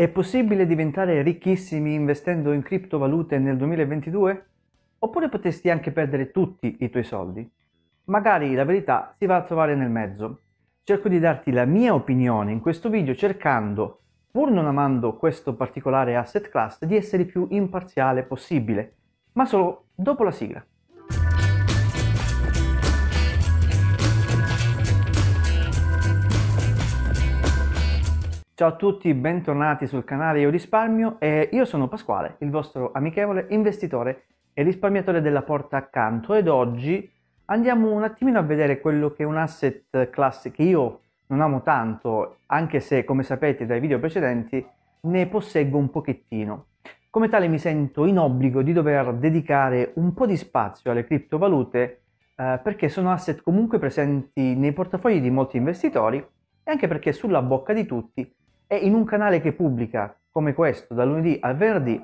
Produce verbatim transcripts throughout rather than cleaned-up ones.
È possibile diventare ricchissimi investendo in criptovalute nel duemilaventidue? Oppure potresti anche perdere tutti i tuoi soldi? Magari la verità si va a trovare nel mezzo. Cerco di darti la mia opinione in questo video cercando, pur non amando questo particolare asset class, di essere il più imparziale possibile, ma solo dopo la sigla. Ciao a tutti, bentornati sul canale Io Risparmio e io sono Pasquale, il vostro amichevole investitore e risparmiatore della porta accanto, ed oggi andiamo un attimino a vedere quello che è un asset class che io non amo tanto, anche se, come sapete dai video precedenti, ne posseggo un pochettino. Come tale mi sento in obbligo di dover dedicare un po' di spazio alle criptovalute eh, perché sono asset comunque presenti nei portafogli di molti investitori e anche perché sulla bocca di tutti, e in un canale che pubblica come questo dal lunedì al venerdì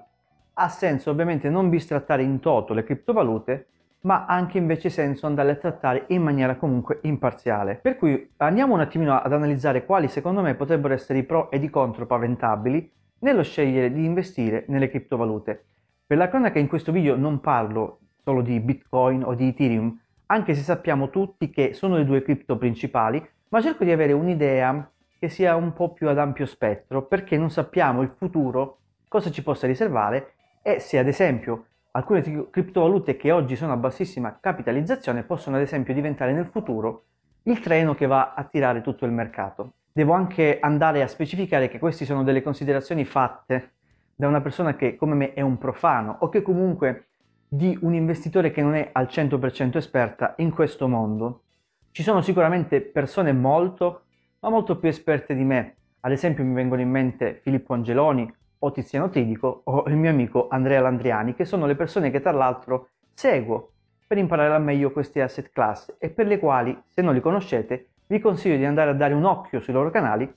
ha senso ovviamente non bistrattare in toto le criptovalute, ma ha anche invece senso andarle a trattare in maniera comunque imparziale. Per cui andiamo un attimino ad analizzare quali secondo me potrebbero essere i pro ed i contro paventabili nello scegliere di investire nelle criptovalute. Per la cronaca, in questo video non parlo solo di Bitcoin o di Ethereum, anche se sappiamo tutti che sono le due cripto principali, ma cerco di avere un'idea che sia un po' più ad ampio spettro, perché non sappiamo il futuro cosa ci possa riservare e se ad esempio alcune criptovalute che oggi sono a bassissima capitalizzazione possono ad esempio diventare nel futuro il treno che va a tirare tutto il mercato. Devo anche andare a specificare che queste sono delle considerazioni fatte da una persona che come me è un profano, o che comunque di un investitore che non è al cento per cento esperta in questo mondo. Ci sono sicuramente persone molto, ma molto più esperte di me. Ad esempio mi vengono in mente Filippo Angeloni, o Tiziano Tidico, o il mio amico Andrea Landriani, che sono le persone che tra l'altro seguo per imparare al meglio questi asset class e per le quali, se non li conoscete, vi consiglio di andare a dare un occhio sui loro canali,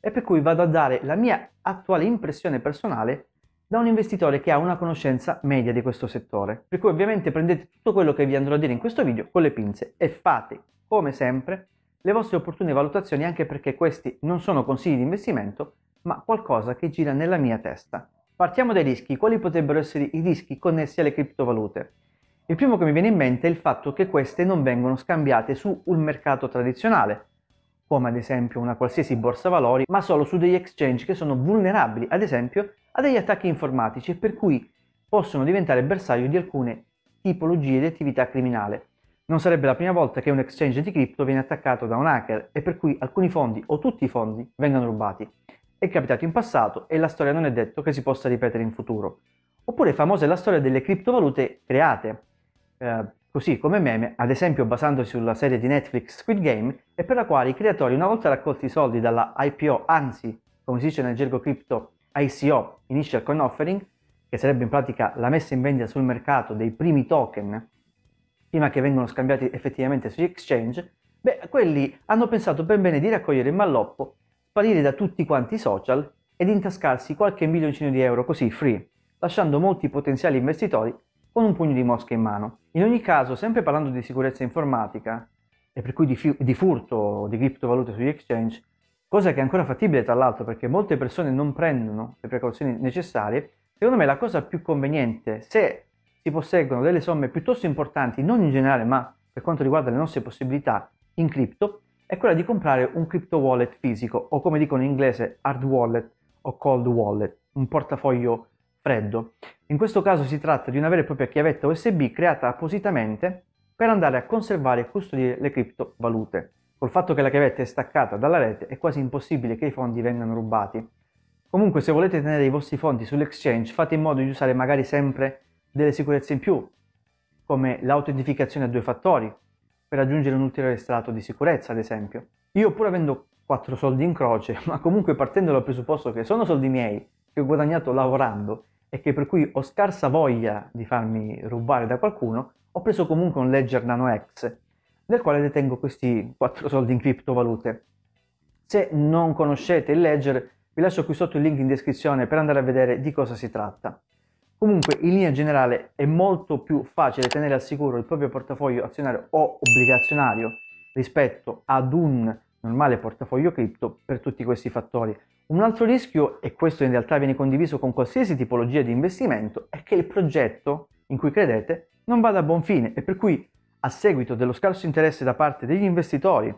e per cui vado a dare la mia attuale impressione personale da un investitore che ha una conoscenza media di questo settore. Per cui ovviamente prendete tutto quello che vi andrò a dire in questo video con le pinze e fate, come sempre, le vostre opportune valutazioni, anche perché questi non sono consigli di investimento, ma qualcosa che gira nella mia testa. Partiamo dai rischi. Quali potrebbero essere i rischi connessi alle criptovalute? Il primo che mi viene in mente è il fatto che queste non vengono scambiate su un mercato tradizionale, come ad esempio una qualsiasi borsa valori, ma solo su degli exchange che sono vulnerabili, ad esempio, a degli attacchi informatici, e per cui possono diventare bersaglio di alcune tipologie di attività criminale. Non sarebbe la prima volta che un exchange di cripto viene attaccato da un hacker e per cui alcuni fondi o tutti i fondi vengono rubati. È capitato in passato e la storia non è detto che si possa ripetere in futuro. Oppure famosa è la storia delle criptovalute create eh, così come meme, ad esempio basandosi sulla serie di Netflix Squid Game, e per la quale i creatori, una volta raccolti i soldi dalla I P O, anzi come si dice nel gergo cripto I C O, Initial Coin Offering, che sarebbe in pratica la messa in vendita sul mercato dei primi token prima che vengano scambiati effettivamente sugli exchange, beh, quelli hanno pensato ben bene di raccogliere il malloppo, sparire da tutti quanti i social ed intascarsi qualche milioncino di euro così free, lasciando molti potenziali investitori con un pugno di mosca in mano. In ogni caso, sempre parlando di sicurezza informatica e per cui di, di furto di criptovalute sugli exchange, cosa che è ancora fattibile tra l'altro perché molte persone non prendono le precauzioni necessarie, secondo me la cosa più conveniente, se si posseggono delle somme piuttosto importanti, non in generale ma per quanto riguarda le nostre possibilità in cripto, è quella di comprare un crypto wallet fisico, o come dicono in inglese hard wallet o cold wallet, un portafoglio freddo. In questo caso si tratta di una vera e propria chiavetta U S B creata appositamente per andare a conservare e custodire le criptovalute. Col fatto che la chiavetta è staccata dalla rete è quasi impossibile che i fondi vengano rubati. Comunque, se volete tenere i vostri fondi sull'exchange, fate in modo di usare magari sempre delle sicurezze in più, come l'autentificazione a due fattori, per aggiungere un ulteriore strato di sicurezza ad esempio. Io, pur avendo quattro soldi in croce, ma comunque partendo dal presupposto che sono soldi miei, che ho guadagnato lavorando e che per cui ho scarsa voglia di farmi rubare da qualcuno, ho preso comunque un Ledger Nano X, nel quale detengo questi quattro soldi in criptovalute. Se non conoscete il Ledger, vi lascio qui sotto il link in descrizione per andare a vedere di cosa si tratta. Comunque, in linea generale, è molto più facile tenere al sicuro il proprio portafoglio azionario o obbligazionario rispetto ad un normale portafoglio cripto per tutti questi fattori. Un altro rischio, e questo in realtà viene condiviso con qualsiasi tipologia di investimento, è che il progetto in cui credete non vada a buon fine e per cui, a seguito dello scarso interesse da parte degli investitori,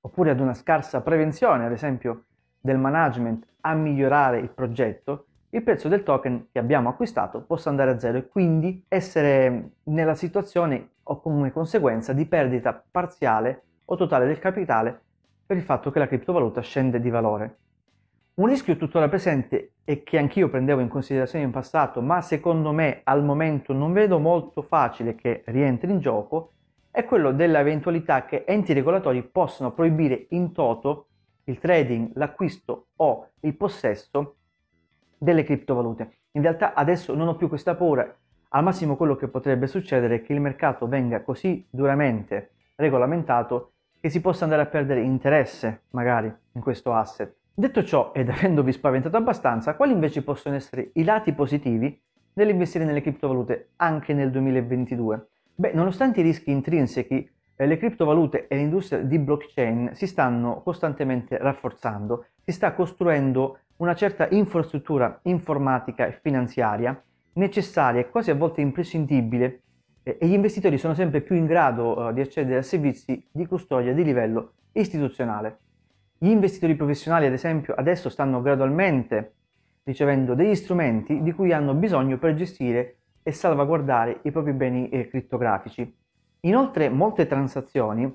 oppure ad una scarsa prevenzione, ad esempio, del management a migliorare il progetto, il prezzo del token che abbiamo acquistato possa andare a zero e quindi essere nella situazione o come conseguenza di perdita parziale o totale del capitale per il fatto che la criptovaluta scende di valore. Un rischio tuttora presente e che anch'io prendevo in considerazione in passato, ma secondo me al momento non vedo molto facile che rientri in gioco, è quello dell'eventualità che enti regolatori possano proibire in toto il trading, l'acquisto o il possesso delle criptovalute. In realtà adesso non ho più questa paura, al massimo quello che potrebbe succedere è che il mercato venga così duramente regolamentato che si possa andare a perdere interesse magari in questo asset. Detto ciò, ed avendovi spaventato abbastanza, quali invece possono essere i lati positivi nell'investire nelle criptovalute anche nel duemilaventidue? Beh, nonostante i rischi intrinseci, le criptovalute e l'industria di blockchain si stanno costantemente rafforzando, si sta costruendo una certa infrastruttura informatica e finanziaria necessaria e quasi a volte imprescindibile, e gli investitori sono sempre più in grado di accedere a servizi di custodia di livello istituzionale. Gli investitori professionali, ad esempio, adesso stanno gradualmente ricevendo degli strumenti di cui hanno bisogno per gestire e salvaguardare i propri beni criptografici. Inoltre, molte transazioni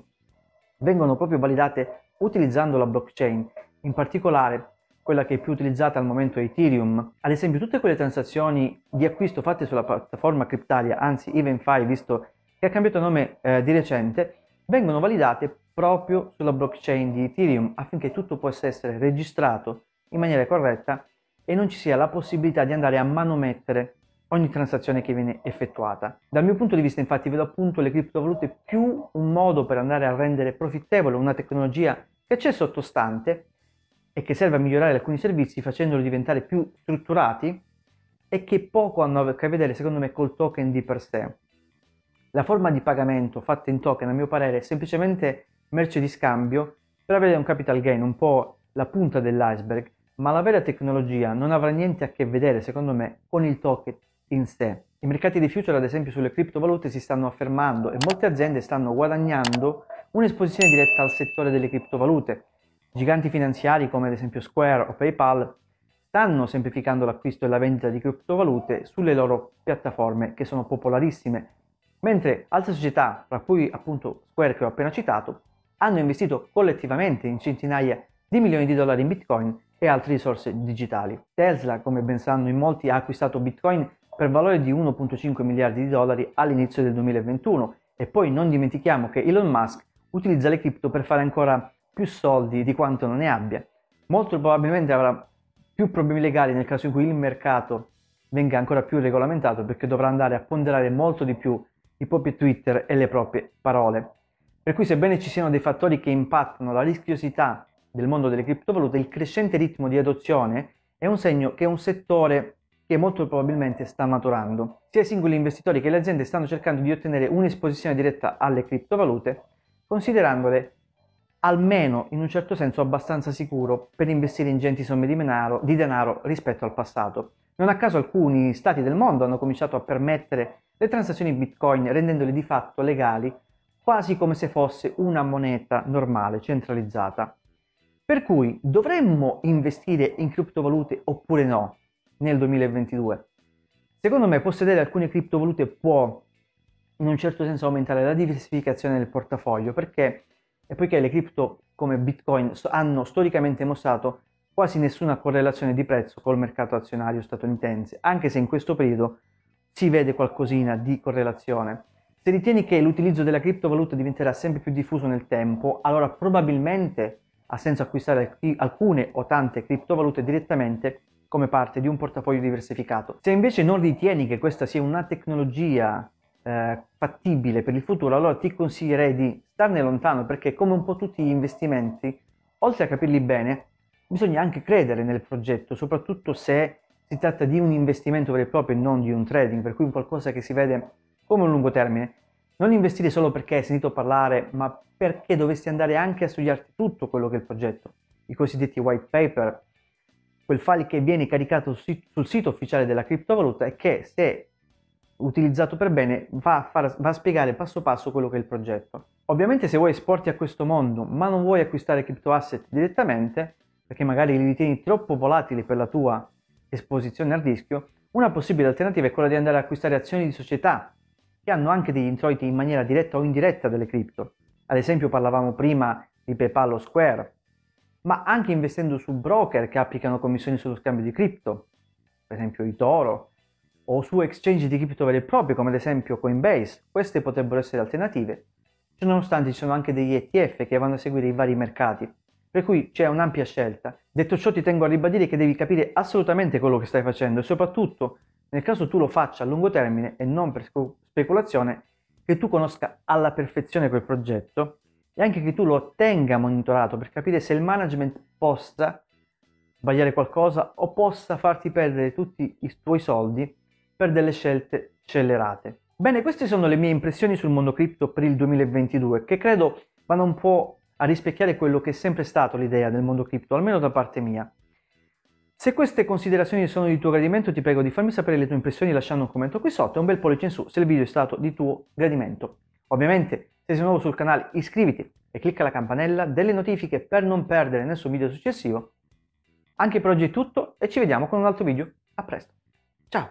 vengono proprio validate utilizzando la blockchain, in particolare quella che è più utilizzata al momento è Ethereum. Ad esempio, tutte quelle transazioni di acquisto fatte sulla piattaforma Cryptalia, anzi EvenFi, visto che ha cambiato nome eh, di recente, vengono validate proprio sulla blockchain di Ethereum affinché tutto possa essere registrato in maniera corretta e non ci sia la possibilità di andare a manomettere ogni transazione che viene effettuata. Dal mio punto di vista, infatti, vedo appunto le criptovalute più un modo per andare a rendere profittevole una tecnologia che c'è sottostante e che serve a migliorare alcuni servizi facendoli diventare più strutturati e che poco hanno a che vedere, secondo me, col token di per sé. La forma di pagamento fatta in token, a mio parere, è semplicemente merce di scambio per avere un capital gain, un po' la punta dell'iceberg, ma la vera tecnologia non avrà niente a che vedere, secondo me, con il token in sé. I mercati di future, ad esempio, sulle criptovalute si stanno affermando e molte aziende stanno guadagnando un'esposizione diretta al settore delle criptovalute. Giganti finanziari come ad esempio Square o PayPal stanno semplificando l'acquisto e la vendita di criptovalute sulle loro piattaforme che sono popolarissime, mentre altre società, tra cui appunto Square che ho appena citato, hanno investito collettivamente in centinaia di milioni di dollari in Bitcoin e altre risorse digitali. Tesla, come ben sanno in molti, ha acquistato Bitcoin per valore di uno virgola cinque miliardi di dollari all'inizio del duemilaventuno e poi non dimentichiamo che Elon Musk utilizza le cripto per fare ancora più soldi di quanto non ne abbia. Molto probabilmente avrà più problemi legali nel caso in cui il mercato venga ancora più regolamentato, perché dovrà andare a ponderare molto di più i propri Twitter e le proprie parole. Per cui, sebbene ci siano dei fattori che impattano la rischiosità del mondo delle criptovalute, il crescente ritmo di adozione è un segno che è un settore che molto probabilmente sta maturando. Sia i singoli investitori che le aziende stanno cercando di ottenere un'esposizione diretta alle criptovalute, considerandole almeno in un certo senso abbastanza sicuro per investire ingenti somme di denaro, di denaro rispetto al passato. Non a caso alcuni stati del mondo hanno cominciato a permettere le transazioni Bitcoin, rendendole di fatto legali, quasi come se fosse una moneta normale, centralizzata. Per cui dovremmo investire in criptovalute oppure no nel duemilaventidue? Secondo me possedere alcune criptovalute può in un certo senso aumentare la diversificazione del portafoglio, perché e poiché le cripto come Bitcoin hanno storicamente mostrato quasi nessuna correlazione di prezzo col mercato azionario statunitense, anche se in questo periodo si vede qualcosina di correlazione. Se ritieni che l'utilizzo della criptovaluta diventerà sempre più diffuso nel tempo, allora probabilmente ha senso acquistare alcune o tante criptovalute direttamente come parte di un portafoglio diversificato. Se invece non ritieni che questa sia una tecnologia Eh, fattibile per il futuro, allora ti consiglierei di starne lontano, perché come un po' tutti gli investimenti, oltre a capirli bene, bisogna anche credere nel progetto, soprattutto se si tratta di un investimento vero e proprio e non di un trading, per cui un qualcosa che si vede come un lungo termine. Non investire solo perché hai sentito parlare, ma perché dovresti andare anche a studiarti tutto quello che è il progetto, i cosiddetti white paper, quel file che viene caricato sul sito ufficiale della criptovaluta e che, se utilizzato per bene, va a, far, va a spiegare passo passo quello che è il progetto. Ovviamente se vuoi esporti a questo mondo ma non vuoi acquistare crypto asset direttamente, perché magari li ritieni troppo volatili per la tua esposizione al rischio, una possibile alternativa è quella di andare ad acquistare azioni di società che hanno anche degli introiti in maniera diretta o indiretta delle cripto. Ad esempio parlavamo prima di PayPal o Square, ma anche investendo su broker che applicano commissioni sullo scambio di cripto, per esempio eToro, o su exchange di cripto vere e proprie come ad esempio Coinbase. Queste potrebbero essere alternative, nonostante ci sono anche degli E T F che vanno a seguire i vari mercati, per cui c'è un'ampia scelta. Detto ciò, ti tengo a ribadire che devi capire assolutamente quello che stai facendo e soprattutto, nel caso tu lo faccia a lungo termine e non per speculazione, che tu conosca alla perfezione quel progetto e anche che tu lo tenga monitorato per capire se il management possa sbagliare qualcosa o possa farti perdere tutti i tuoi soldi per delle scelte scellerate. Bene, queste sono le mie impressioni sul mondo cripto per il duemilaventidue, che credo ma non può a rispecchiare quello che è sempre stato l'idea del mondo cripto, almeno da parte mia. Se queste considerazioni sono di tuo gradimento, ti prego di farmi sapere le tue impressioni lasciando un commento qui sotto e un bel pollice in su se il video è stato di tuo gradimento. Ovviamente, se sei nuovo sul canale, iscriviti e clicca la campanella delle notifiche per non perdere nessun video successivo. Anche per oggi è tutto e ci vediamo con un altro video. A presto. Ciao!